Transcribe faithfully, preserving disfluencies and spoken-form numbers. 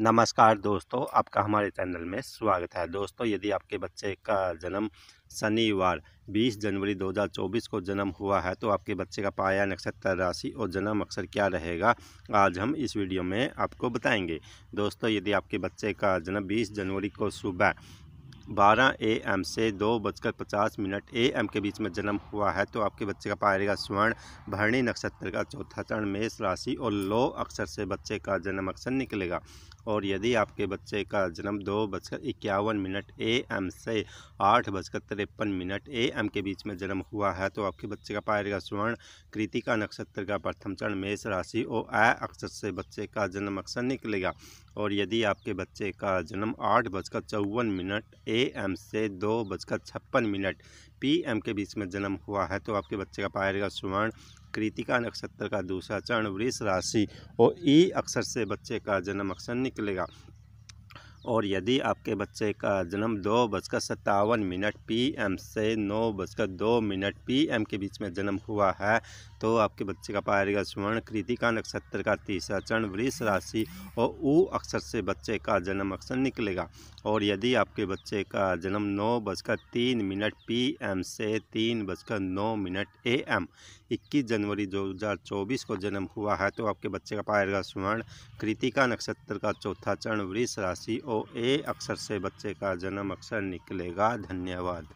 नमस्कार दोस्तों, आपका हमारे चैनल में स्वागत है। दोस्तों, यदि आपके बच्चे का जन्म शनिवार बीस जनवरी दो हज़ार चौबीस को जन्म हुआ है तो आपके बच्चे का पाया, नक्षत्र, राशि और जन्म अक्षर क्या रहेगा, आज हम इस वीडियो में आपको बताएंगे। दोस्तों, यदि आपके बच्चे का जन्म बीस जनवरी को सुबह बारह ए एम से दो बजकर पचास मिनट ए एम के बीच में जन्म हुआ है तो आपके बच्चे का पाया रहेगा स्वर्ण, भरणी नक्षत्र का चौथा चरण, मेष राशि और लौ अक्षर से बच्चे का जन्म अक्षर निकलेगा। और यदि आपके बच्चे का जन्म दो बजकर इक्यावन मिनट ए एम से आठ बजकर तिरपन मिनट ए एम के बीच में जन्म हुआ है तो आपके बच्चे का पाया रहेगा स्वर्ण, कृतिका नक्षत्र का प्रथम चरण, मेष राशि और अ अक्षर से बच्चे का जन्म अक्षर निकलेगा। और यदि आपके बच्चे का जन्म आठ बजकर चौवन मिनट ए एम से दो बजकर छप्पन मिनट पी एम के बीच में जन्म हुआ है तो आपके बच्चे का पाया रहेगा स्वर्ण, कृतिका नक्षत्र का दूसरा चरण, वृष राशि और ई अक्षर से बच्चे का जन्म अक्षर निकलेगा। और यदि आपके बच्चे का जन्म दो बजकर सत्तावन मिनट पी एम से नौ बजकर दो मिनट पी एम के बीच में जन्म हुआ है तो आपके बच्चे का पाया रहेगा स्वर्ण, कृतिका नक्षत्र का तीसरा चरण, वृष राशि और ऊ अक्षर से बच्चे का जन्म अक्षर निकलेगा। और यदि आपके बच्चे का जन्म नौ बजकर तीन मिनट पी एम से तीन बजकर नौ मिनट ए एम इक्कीस जनवरी दो हज़ार चौबीस को जन्म हुआ है तो आपके बच्चे का पाया रहेगा स्वर्ण, कृतिका नक्षत्र का चौथा चरण, वृष राशि और ए अक्षर से बच्चे का जन्म अक्षर निकलेगा। धन्यवाद।